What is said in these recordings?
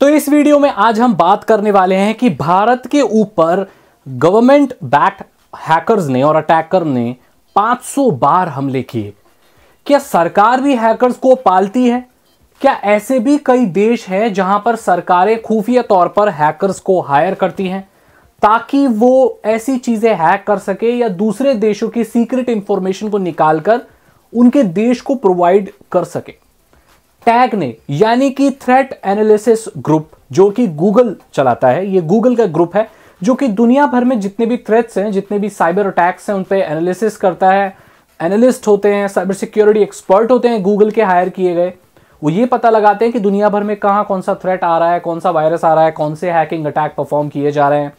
तो इस वीडियो में आज हम बात करने वाले हैं कि भारत के ऊपर गवर्नमेंट बैक्ड हैकर्स ने और अटैकर ने 500 बार हमले किए। क्या सरकार भी हैकर्स को पालती है? क्या ऐसे भी कई देश हैं जहां पर सरकारें खुफिया तौर पर हैकर्स को हायर करती हैं ताकि वो ऐसी चीजें हैक कर सके या दूसरे देशों की सीक्रेट इंफॉर्मेशन को निकालकर उनके देश को प्रोवाइड कर सके। टैग ने यानी कि थ्रेट एनालिसिस ग्रुप, जो कि गूगल चलाता है, ये गूगल का ग्रुप है जो कि दुनिया भर में जितने भी थ्रेट्स हैं, जितने भी साइबर अटैक्स हैं, उन पे एनालिसिस करता है। एनालिस्ट होते हैं, साइबर सिक्योरिटी एक्सपर्ट होते हैं गूगल के हायर किए गए। वो ये पता लगाते हैं कि दुनिया भर में कहाँ कौन सा थ्रेट आ रहा है, कौन सा वायरस आ रहा है, कौन से हैकिंग अटैक परफॉर्म किए जा रहे हैं।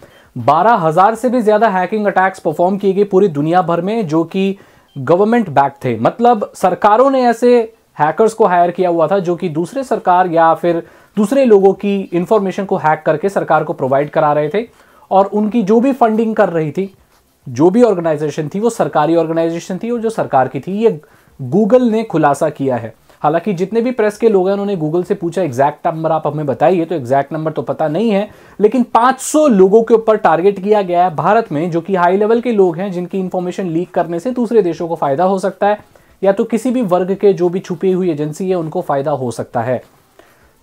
12,000 से भी ज़्यादा हैकिंग अटैक्स परफॉर्म किए गए पूरी दुनिया भर में, जो कि गवर्नमेंट बैक्ड थे। मतलब सरकारों ने ऐसे हैकर्स को हायर किया हुआ था जो कि दूसरे सरकार या फिर दूसरे लोगों की इन्फॉर्मेशन को हैक करके सरकार को प्रोवाइड करा रहे थे, और उनकी जो भी फंडिंग कर रही थी, जो भी ऑर्गेनाइजेशन थी, वो सरकारी ऑर्गेनाइजेशन थी और जो सरकार की थी। ये गूगल ने खुलासा किया है। हालांकि जितने भी प्रेस के लोग हैं उन्होंने गूगल से पूछा एग्जैक्ट नंबर आप हमें बताइए, तो एग्जैक्ट नंबर तो पता नहीं है, लेकिन 500 लोगों के ऊपर टारगेट किया गया है भारत में, जो कि हाई लेवल के लोग हैं जिनकी इंफॉर्मेशन लीक करने से दूसरे देशों को फायदा हो सकता है, या तो किसी भी वर्ग के जो भी छुपी हुई एजेंसी है उनको फायदा हो सकता है।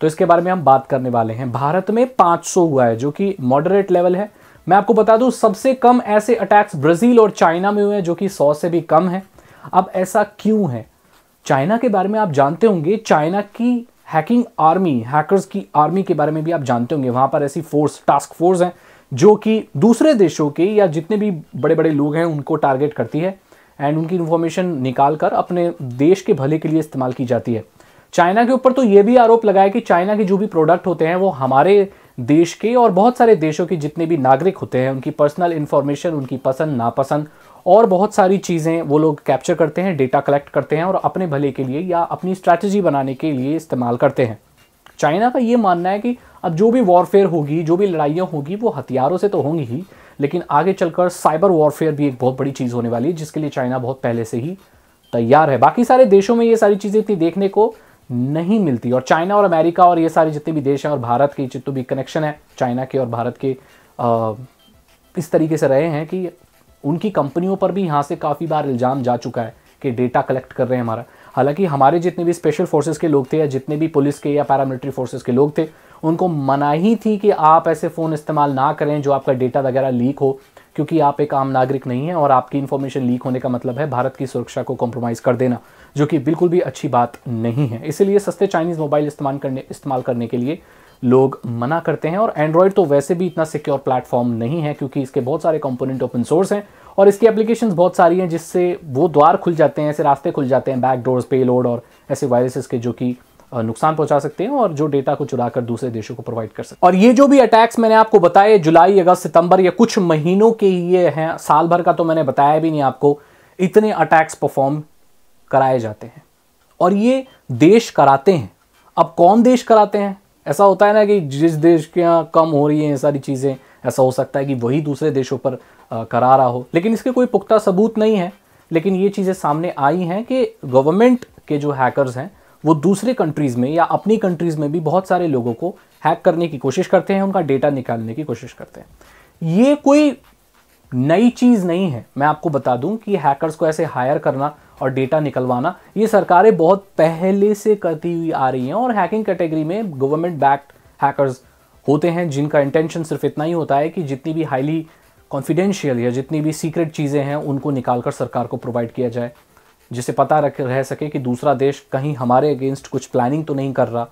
तो इसके बारे में हम बात करने वाले हैं। भारत में 500 हुआ है जो कि मॉडरेट लेवल है। मैं आपको बता दूं, सबसे कम ऐसे अटैक्स ब्राजील और चाइना में हुए हैं जो कि 100 से भी कम है। अब ऐसा क्यों है? चाइना के बारे में आप जानते होंगे, चाइना की हैकिंग आर्मी, हैकर्स की आर्मी के बारे में भी आप जानते होंगे। वहाँ पर ऐसी फोर्स, टास्क फोर्स हैं जो कि दूसरे देशों के या जितने भी बड़े बड़े लोग हैं उनको टारगेट करती है एंड उनकी इन्फॉर्मेशन निकाल कर अपने देश के भले के लिए इस्तेमाल की जाती है। चाइना के ऊपर तो ये भी आरोप लगाया कि चाइना के जो भी प्रोडक्ट होते हैं वो हमारे देश के और बहुत सारे देशों के जितने भी नागरिक होते हैं उनकी पर्सनल इन्फॉर्मेशन, उनकी पसंद नापसंद और बहुत सारी चीज़ें वो लोग कैप्चर करते हैं, डेटा कलेक्ट करते हैं और अपने भले के लिए या अपनी स्ट्रैटेजी बनाने के लिए इस्तेमाल करते हैं। चाइना का ये मानना है कि अब जो भी वॉरफेयर होगी, जो भी लड़ाइयाँ होगी, वो हथियारों से तो होंगी ही, लेकिन आगे चलकर साइबर वॉरफेयर भी एक बहुत बड़ी चीज़ होने वाली है, जिसके लिए चाइना बहुत पहले से ही तैयार है। बाकी सारे देशों में ये सारी चीज़ें इतनी देखने को नहीं मिलती, और चाइना और अमेरिका और ये सारे जितने भी देश हैं और भारत के जितने भी कनेक्शन है चाइना के और भारत के इस तरीके से रहे हैं कि उनकी कंपनियों पर भी यहाँ से काफ़ी बार इल्ज़ाम जा चुका है कि डेटा कलेक्ट कर रहे हैं हमारा। हालांकि हमारे जितने भी स्पेशल फोर्सेस के लोग थे या जितने भी पुलिस के या पैरामिलिट्री फोर्सेस के लोग थे, उनको मनाही थी कि आप ऐसे फ़ोन इस्तेमाल ना करें जो आपका डेटा वगैरह लीक हो, क्योंकि आप एक आम नागरिक नहीं हैं और आपकी इन्फॉर्मेशन लीक होने का मतलब है भारत की सुरक्षा को कॉम्प्रोमाइज़ कर देना, जो कि बिल्कुल भी अच्छी बात नहीं है। इसीलिए सस्ते चाइनीज़ मोबाइल इस्तेमाल करने के लिए लोग मना करते हैं, और एंड्रॉयड तो वैसे भी इतना सिक्योर प्लेटफॉर्म नहीं है क्योंकि इसके बहुत सारे कंपोनेंट ओपन सोर्स हैं और इसकी एप्लीकेशंस बहुत सारी हैं जिससे वो द्वार खुल जाते हैं, ऐसे रास्ते खुल जाते हैं, बैक डोर्स, पे लोड और ऐसे वायरसेस के, जो कि नुकसान पहुंचा सकते हैं और जो डेटा को चुरा कर दूसरे देशों को प्रोवाइड कर सकते हैं। और ये जो भी अटैक्स मैंने आपको बताए जुलाई, अगस्त, सितंबर, या कुछ महीनों के ये हैं, साल भर का तो मैंने बताया भी नहीं आपको। इतने अटैक्स परफॉर्म कराए जाते हैं और ये देश कराते हैं। अब कौन देश कराते हैं? ऐसा होता है ना कि जिस देश के यहाँ कम हो रही हैं सारी चीज़ें, ऐसा हो सकता है कि वही दूसरे देशों पर करा रहा हो, लेकिन इसके कोई पुख्ता सबूत नहीं है। लेकिन ये चीज़ें सामने आई हैं कि गवर्नमेंट के जो हैकर्स हैं वो दूसरे कंट्रीज़ में या अपनी कंट्रीज़ में भी बहुत सारे लोगों को हैक करने की कोशिश करते हैं, उनका डेटा निकालने की कोशिश करते हैं। ये कोई नई चीज़ नहीं है। मैं आपको बता दूं कि हैकर्स को ऐसे हायर करना और डेटा निकलवाना ये सरकारें बहुत पहले से करती हुई आ रही हैं, और हैकिंग कैटेगरी में गवर्नमेंट बैक्ड हैकर्स होते हैं जिनका इंटेंशन सिर्फ इतना ही होता है कि जितनी भी हाईली कॉन्फिडेंशियल या जितनी भी सीक्रेट चीज़ें हैं उनको निकाल कर सरकार को प्रोवाइड किया जाए, जिसे पता रह सके कि दूसरा देश कहीं हमारे अगेंस्ट कुछ प्लानिंग तो नहीं कर रहा,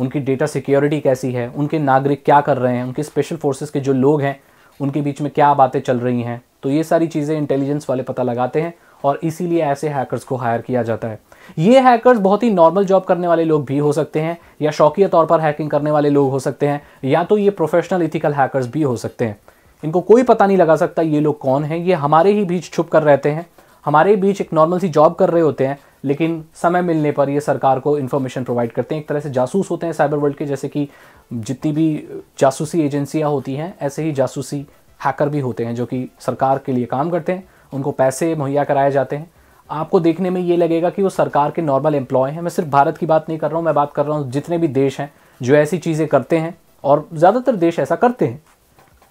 उनकी डेटा सिक्योरिटी कैसी है, उनके नागरिक क्या कर रहे हैं, उनके स्पेशल फोर्सेस के जो लोग हैं उनके बीच में क्या बातें चल रही हैं। तो ये सारी चीज़ें इंटेलिजेंस वाले पता लगाते हैं और इसीलिए ऐसे हैकर्स को हायर किया जाता है। ये हैकर्स बहुत ही नॉर्मल जॉब करने वाले लोग भी हो सकते हैं, या शौकिया तौर पर हैकिंग करने वाले लोग हो सकते हैं, या तो ये प्रोफेशनल इथिकल हैकर्स भी हो सकते हैं। इनको कोई पता नहीं लगा सकता ये लोग कौन हैं। ये हमारे ही बीच छुप कर रहते हैं, हमारे बीच एक नॉर्मल सी जॉब कर रहे होते हैं, लेकिन समय मिलने पर ये सरकार को इन्फॉर्मेशन प्रोवाइड करते हैं। एक तरह से जासूस होते हैं साइबर वर्ल्ड के, जैसे कि जितनी भी जासूसी एजेंसियां होती हैं ऐसे ही जासूसी हैकर भी होते हैं जो कि सरकार के लिए काम करते हैं, उनको पैसे मुहैया कराए जाते हैं। आपको देखने में ये लगेगा कि वो सरकार के नॉर्मल एम्प्लॉय हैं। मैं सिर्फ भारत की बात नहीं कर रहा हूँ, मैं बात कर रहा हूँ जितने भी देश हैं जो ऐसी चीज़ें करते हैं, और ज़्यादातर देश ऐसा करते हैं।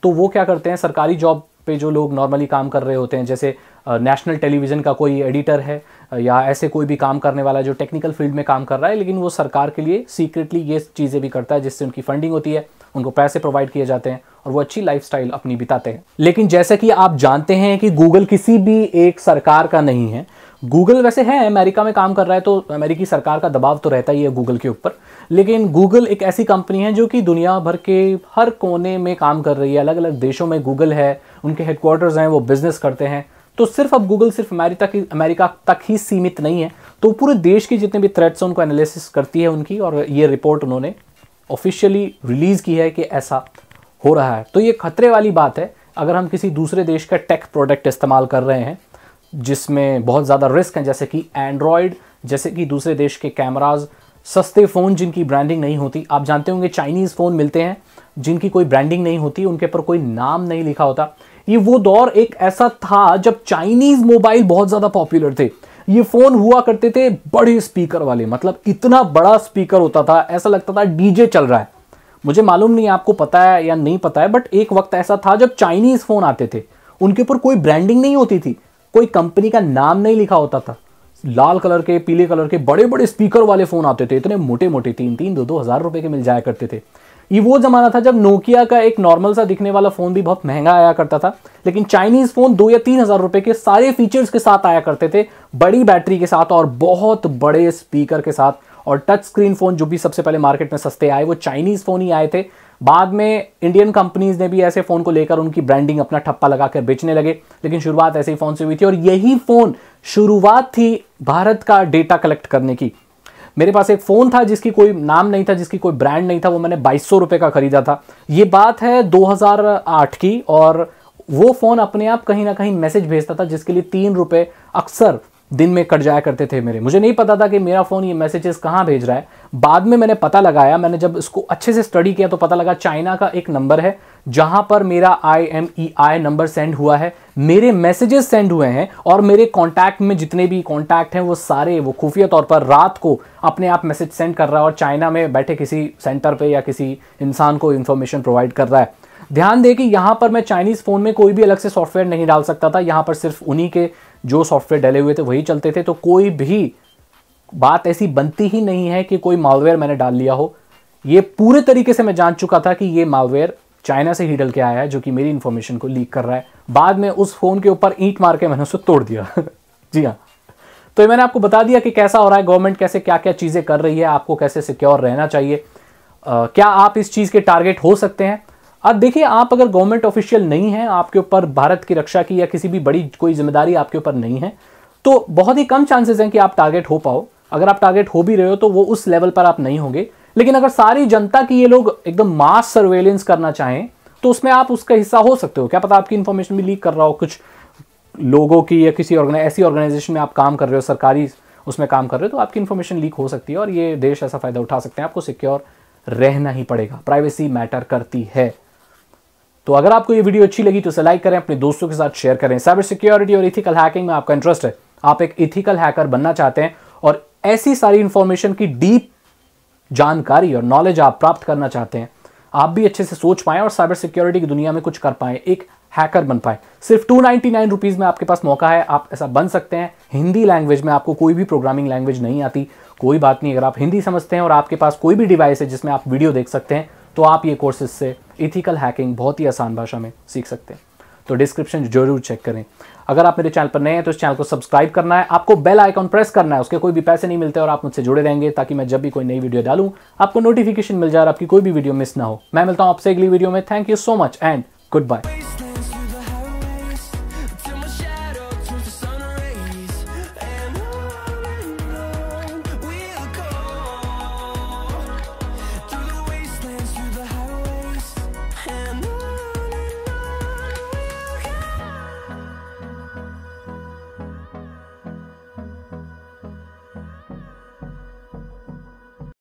तो वो क्या करते हैं, सरकारी जॉब पे जो लोग नॉर्मली काम कर रहे होते हैं, जैसे नेशनल टेलीविज़न का कोई एडिटर है या ऐसे कोई भी काम करने वाला जो टेक्निकल फील्ड में काम कर रहा है, लेकिन वो सरकार के लिए सीक्रेटली ये चीज़ें भी करता है जिससे उनकी फंडिंग होती है, उनको पैसे प्रोवाइड किए जाते हैं और वो अच्छी लाइफस्टाइल अपनी बिताते हैं। लेकिन जैसा कि आप जानते हैं कि गूगल किसी भी एक सरकार का नहीं है। गूगल वैसे है अमेरिका में काम कर रहा है, तो अमेरिकी सरकार का दबाव तो रहता ही है गूगल के ऊपर, लेकिन गूगल एक ऐसी कंपनी है जो कि दुनिया भर के हर कोने में काम कर रही है। अलग अलग देशों में गूगल है, उनके हेडक्वार्टर्स हैं, वो बिजनेस करते हैं। तो सिर्फ अब गूगल सिर्फ अमेरिका तक ही सीमित नहीं है। तो पूरे देश की जितने भी थ्रेट्स हैं उनको एनालिसिस करती है उनकी, और ये रिपोर्ट उन्होंने ऑफिशियली रिलीज़ की है कि ऐसा हो रहा है। तो ये खतरे वाली बात है। अगर हम किसी दूसरे देश का टेक प्रोडक्ट इस्तेमाल कर रहे हैं जिसमें बहुत ज़्यादा रिस्क हैं, जैसे कि एंड्रॉयड, जैसे कि दूसरे देश के कैमराज, सस्ते फ़ोन जिनकी ब्रांडिंग नहीं होती। आप जानते होंगे चाइनीज़ फ़ोन मिलते हैं जिनकी कोई ब्रांडिंग नहीं होती, उनके ऊपर कोई नाम नहीं लिखा होता। ये वो दौर एक ऐसा था जब चाइनीज़ मोबाइल बहुत ज़्यादा पॉपुलर थे। ये फ़ोन हुआ करते थे बड़े स्पीकर वाले, मतलब इतना बड़ा स्पीकर होता था ऐसा लगता था डीजे चल रहा है। मुझे मालूम नहीं आपको पता है या नहीं पता है, बट एक वक्त ऐसा था जब चाइनीज़ फ़ोन आते थे, उनके ऊपर कोई ब्रांडिंग नहीं होती थी, कोई कंपनी का नाम नहीं लिखा होता था। लाल कलर के, पीले कलर के बड़े बड़े स्पीकर वाले फ़ोन आते थे, इतने मोटे मोटे, 3-3, 2-2 हज़ार रुपये के मिल जाया करते थे। ये वो ज़माना था जब नोकिया का एक नॉर्मल सा दिखने वाला फ़ोन भी बहुत महंगा आया करता था, लेकिन चाइनीज़ फ़ोन 2 या 3 हज़ार रुपये के सारे फीचर्स के साथ आया करते थे, बड़ी बैटरी के साथ और बहुत बड़े स्पीकर के साथ। और टच स्क्रीन फ़ोन जो भी सबसे पहले मार्केट में सस्ते आए वो चाइनीज़ फ़ोन ही आए थे। बाद में इंडियन कंपनीज़ ने भी ऐसे फ़ोन को लेकर उनकी ब्रांडिंग अपना ठप्पा लगाकर बेचने लगे, लेकिन शुरुआत ऐसे ही फ़ोन से हुई थी। और यही फ़ोन शुरुआत थी भारत का डेटा कलेक्ट करने की। मेरे पास एक फ़ोन था जिसकी कोई नाम नहीं था, जिसकी कोई ब्रांड नहीं था, वो मैंने 2200 रुपये का ख़रीदा था। ये बात है 2008 की, और वो फ़ोन अपने आप कहीं ना कहीं मैसेज भेजता था जिसके लिए 3 रुपये अक्सर दिन में कट जाया करते थे मेरे। मुझे नहीं पता था कि मेरा फ़ोन ये मैसेजेस कहाँ भेज रहा है। बाद में मैंने पता लगाया, मैंने जब इसको अच्छे से स्टडी किया तो पता लगा चाइना का एक नंबर है जहाँ पर मेरा IMEI नंबर सेंड हुआ है, मेरे मैसेजेस सेंड हुए हैं, और मेरे कॉन्टैक्ट में जितने भी कॉन्टैक्ट हैं वो सारे, वो खुफिया तौर पर रात को अपने आप मैसेज सेंड कर रहा है और चाइना में बैठे किसी सेंटर पर या किसी इंसान को इन्फॉर्मेशन प्रोवाइड कर रहा है। ध्यान दें कि यहाँ पर मैं चाइनीज़ फ़ोन में कोई भी अलग से सॉफ्टवेयर नहीं डाल सकता था, यहाँ पर सिर्फ उन्हीं के जो सॉफ्टवेयर डले हुए थे वही चलते थे। तो कोई भी बात ऐसी बनती ही नहीं है कि कोई मालवेयर मैंने डाल लिया हो। ये पूरे तरीके से मैं जान चुका था कि ये मालवेयर चाइना से ही डल के आया है जो कि मेरी इन्फॉर्मेशन को लीक कर रहा है। बाद में उस फ़ोन के ऊपर ईंट मार के मैंने उसको तोड़ दिया। जी हाँ, तो मैंने आपको बता दिया कि कैसा हो रहा है, गवर्नमेंट कैसे क्या क्या चीज़ें कर रही है, आपको कैसे सिक्योर रहना चाहिए, क्या आप इस चीज़ के टारगेट हो सकते हैं। अब देखिए, आप अगर गवर्नमेंट ऑफिशियल नहीं है, आपके ऊपर भारत की रक्षा की या किसी भी बड़ी कोई जिम्मेदारी आपके ऊपर नहीं है, तो बहुत ही कम चांसेस हैं कि आप टारगेट हो पाओ। अगर आप टारगेट हो भी रहे हो तो वो उस लेवल पर आप नहीं होंगे। लेकिन अगर सारी जनता की ये लोग एकदम मास सर्वेलेंस करना चाहें तो उसमें आप उसका हिस्सा हो सकते हो। क्या पता आपकी इन्फॉर्मेशन भी लीक कर रहा हो कुछ लोगों की, या किसी ऐसी ऑर्गेनाइजेशन में आप काम कर रहे हो, सरकारी उसमें काम कर रहे हो, तो आपकी इन्फॉर्मेशन लीक हो सकती है और ये देश ऐसा फ़ायदा उठा सकते हैं। आपको सिक्योर रहना ही पड़ेगा, प्राइवेसी मैटर करती है। तो अगर आपको ये वीडियो अच्छी लगी तो इसे लाइक करें, अपने दोस्तों के साथ शेयर करें। साइबर सिक्योरिटी और इथिकल हैकिंग में आपका इंटरेस्ट है, आप एक इथिकल हैकर बनना चाहते हैं और ऐसी सारी इन्फॉर्मेशन की डीप जानकारी और नॉलेज आप प्राप्त करना चाहते हैं, आप भी अच्छे से सोच पाएँ और साइबर सिक्योरिटी की दुनिया में कुछ कर पाएँ, एक हैकर बन पाएँ। सिर्फ 299 रुपीज़ में आपके पास मौका है, आप ऐसा बन सकते हैं। हिंदी लैंग्वेज में, आपको कोई भी प्रोग्रामिंग लैंग्वेज नहीं आती, कोई बात नहीं, अगर आप हिंदी समझते हैं और आपके पास कोई भी डिवाइस है जिसमें आप वीडियो देख सकते हैं तो आप ये कोर्सेज से इथिकल हैकिंग बहुत ही आसान भाषा में सीख सकते हैं। तो डिस्क्रिप्शन जरूर चेक करें। अगर आप मेरे चैनल पर नए हैं तो इस चैनल को सब्सक्राइब करना है, आपको बेल आइकॉन प्रेस करना है, उसके कोई भी पैसे नहीं मिलते और आप मुझसे जुड़े रहेंगे ताकि मैं जब भी कोई नई वीडियो डालूँ आपको नोटिफिकेशन मिल जाए और आपकी कोई भी वीडियो मिस ना हो। मैं मिलता हूँ आपसे अगली वीडियो में। Thank you so much and good bye.